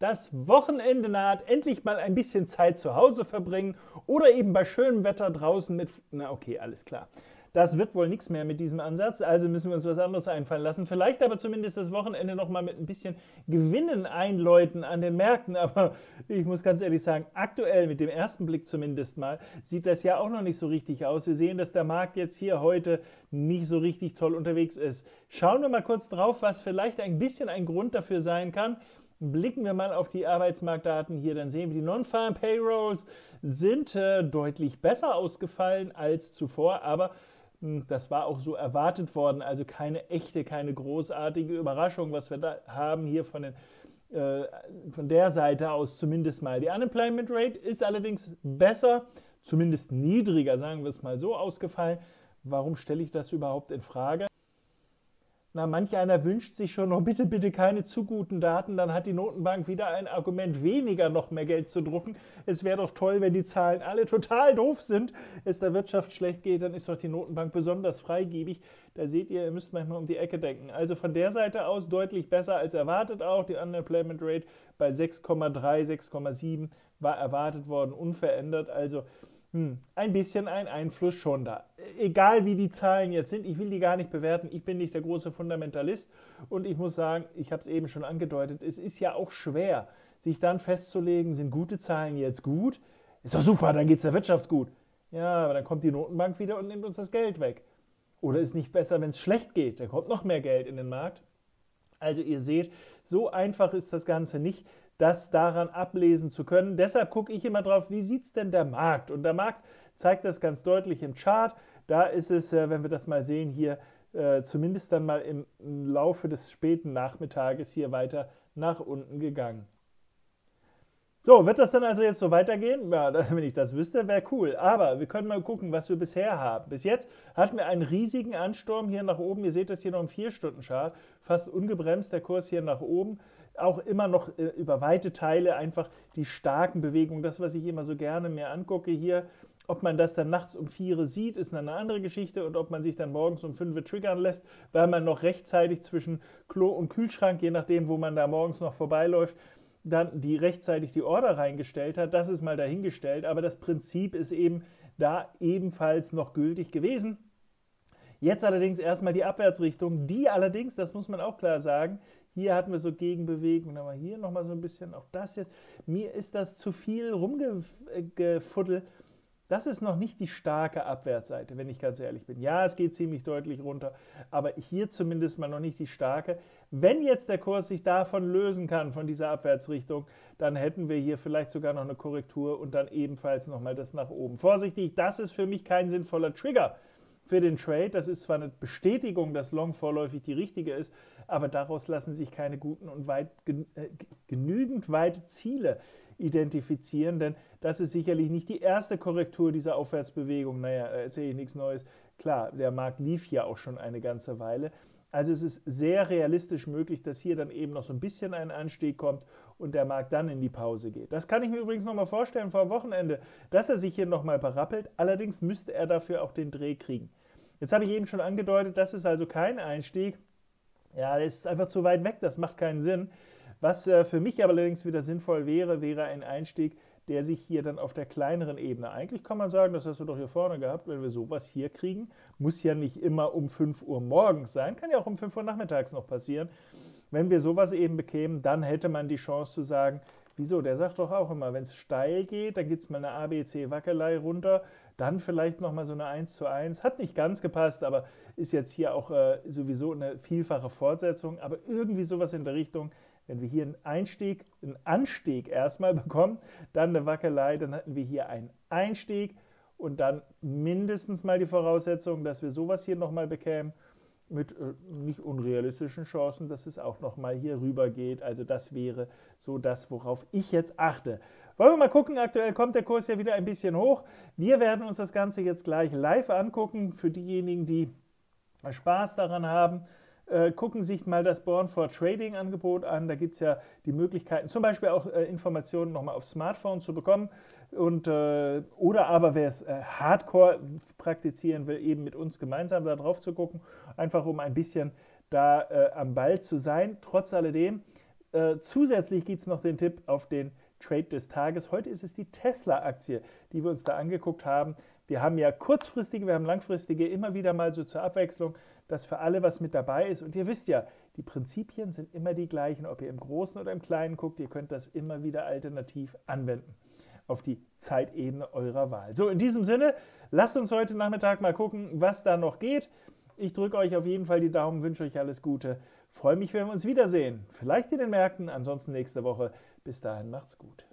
Das Wochenende naht, endlich mal ein bisschen Zeit zu Hause verbringen oder eben bei schönem Wetter draußen mit... Na okay, alles klar. Das wird wohl nichts mehr mit diesem Ansatz, also müssen wir uns was anderes einfallen lassen. Vielleicht aber zumindest das Wochenende nochmal mit ein bisschen Gewinnen einläuten an den Märkten. Aber ich muss ganz ehrlich sagen, aktuell mit dem ersten Blick zumindest mal, sieht das ja auch noch nicht so richtig aus. Wir sehen, dass der Markt jetzt hier heute nicht so richtig toll unterwegs ist. Schauen wir mal kurz drauf, was vielleicht ein bisschen ein Grund dafür sein kann. Blicken wir mal auf die Arbeitsmarktdaten hier, dann sehen wir, die Non-Farm-Payrolls sind deutlich besser ausgefallen als zuvor, aber das war auch so erwartet worden, also keine echte, keine großartige Überraschung, was wir da haben hier von der Seite aus zumindest mal. Die Unemployment-Rate ist allerdings besser, zumindest niedriger, sagen wir es mal so, ausgefallen. Warum stelle ich das überhaupt in Frage? Na, manch einer wünscht sich schon noch, bitte, bitte keine zu guten Daten, dann hat die Notenbank wieder ein Argument weniger, noch mehr Geld zu drucken. Es wäre doch toll, wenn die Zahlen alle total doof sind, es der Wirtschaft schlecht geht, dann ist doch die Notenbank besonders freigebig. Da seht ihr, ihr müsst manchmal um die Ecke denken. Also von der Seite aus deutlich besser als erwartet auch. Die Unemployment Rate bei 6,3, 6,7 war erwartet worden, unverändert, also... ein bisschen ein Einfluss schon da. Egal wie die Zahlen jetzt sind, ich will die gar nicht bewerten, ich bin nicht der große Fundamentalist und ich muss sagen, ich habe es eben schon angedeutet, es ist ja auch schwer, sich dann festzulegen, sind gute Zahlen jetzt gut? Ist doch super, dann geht es der Wirtschaft gut. Ja, aber dann kommt die Notenbank wieder und nimmt uns das Geld weg. Oder ist nicht besser, wenn es schlecht geht, dann kommt noch mehr Geld in den Markt. Also ihr seht, so einfach ist das Ganze nicht, das daran ablesen zu können. Deshalb gucke ich immer drauf, wie sieht es denn der Markt? Und der Markt zeigt das ganz deutlich im Chart. Da ist es, wenn wir das mal sehen, hier zumindest dann mal im Laufe des späten Nachmittages hier weiter nach unten gegangen. So, wird das dann also jetzt so weitergehen? Ja, wenn ich das wüsste, wäre cool. Aber wir können mal gucken, was wir bisher haben. Bis jetzt hatten wir einen riesigen Ansturm hier nach oben. Ihr seht das hier noch im 4-Stunden-Chart. Fast ungebremst der Kurs hier nach oben. Auch immer noch über weite Teile einfach die starken Bewegungen. Das, was ich immer so gerne mir angucke hier. Ob man das dann nachts um 4 sieht, ist eine andere Geschichte. Und ob man sich dann morgens um 5 triggern lässt, weil man noch rechtzeitig zwischen Klo und Kühlschrank, je nachdem, wo man da morgens noch vorbeiläuft, dann rechtzeitig die Order reingestellt hat, das ist mal dahingestellt, aber das Prinzip ist eben da ebenfalls noch gültig gewesen. Jetzt allerdings erstmal die Abwärtsrichtung, die allerdings, das muss man auch klar sagen, hier hatten wir so Gegenbewegung, aber hier nochmal so ein bisschen, auch das jetzt, mir ist das zu viel rumgefuddelt. Das ist noch nicht die starke Abwärtsseite, wenn ich ganz ehrlich bin. Ja, es geht ziemlich deutlich runter, aber hier zumindest mal noch nicht die starke. Wenn jetzt der Kurs sich davon lösen kann, von dieser Abwärtsrichtung, dann hätten wir hier vielleicht sogar noch eine Korrektur und dann ebenfalls nochmal das nach oben. Vorsichtig, das ist für mich kein sinnvoller Trigger für den Trade. Das ist zwar eine Bestätigung, dass Long vorläufig die richtige ist, aber daraus lassen sich keine guten und genügend weite Ziele identifizieren, denn das ist sicherlich nicht die erste Korrektur dieser Aufwärtsbewegung. Naja, erzähle ich nichts Neues. Klar, der Markt lief ja auch schon eine ganze Weile. Also es ist sehr realistisch möglich, dass hier dann eben noch so ein bisschen ein Anstieg kommt und der Markt dann in die Pause geht. Das kann ich mir übrigens nochmal vorstellen vor dem Wochenende, dass er sich hier nochmal berappelt. Allerdings müsste er dafür auch den Dreh kriegen. Jetzt habe ich eben schon angedeutet, das ist also kein Einstieg. Ja, das ist einfach zu weit weg, das macht keinen Sinn. Was für mich aber allerdings wieder sinnvoll wäre, wäre ein Einstieg, der sich hier dann auf der kleineren Ebene, eigentlich kann man sagen, das hast du doch hier vorne gehabt, wenn wir sowas hier kriegen, muss ja nicht immer um 5 Uhr morgens sein, kann ja auch um 5 Uhr nachmittags noch passieren. Wenn wir sowas eben bekämen, dann hätte man die Chance zu sagen, wieso, der sagt doch auch immer, wenn es steil geht, dann gibt es mal eine ABC-Wackelei runter, dann vielleicht nochmal so eine 1:1, hat nicht ganz gepasst, aber ist jetzt hier auch sowieso eine vielfache Fortsetzung, aber irgendwie sowas in der Richtung. Wenn wir hier einen Anstieg erstmal bekommen, dann eine Wackelei, dann hatten wir hier einen Einstieg und dann mindestens mal die Voraussetzung, dass wir sowas hier nochmal bekämen mit nicht unrealistischen Chancen, dass es auch nochmal hier rüber geht. Also das wäre so das, worauf ich jetzt achte. Wollen wir mal gucken, aktuell kommt der Kurs ja wieder ein bisschen hoch. Wir werden uns das Ganze jetzt gleich live angucken. Für diejenigen, die Spaß daran haben, gucken sich mal das Born for Trading Angebot an, da gibt es ja die Möglichkeiten, zum Beispiel auch Informationen nochmal aufs Smartphone zu bekommen und, oder aber wer es hardcore praktizieren will, eben mit uns gemeinsam da drauf zu gucken, einfach um ein bisschen da am Ball zu sein. Trotz alledem Zusätzlich gibt es noch den Tipp auf den Trade des Tages. Heute ist es die Tesla-Aktie, die wir uns da angeguckt haben. Wir haben ja kurzfristige, wir haben langfristige, immer wieder mal so zur Abwechslung, dass für alle was mit dabei ist. Und ihr wisst ja, die Prinzipien sind immer die gleichen, ob ihr im Großen oder im Kleinen guckt. Ihr könnt das immer wieder alternativ anwenden auf die Zeitebene eurer Wahl. So, in diesem Sinne, lasst uns heute Nachmittag mal gucken, was da noch geht. Ich drücke euch auf jeden Fall die Daumen, wünsche euch alles Gute. Freue mich, wenn wir uns wiedersehen. Vielleicht in den Märkten, ansonsten nächste Woche. Bis dahin, macht's gut.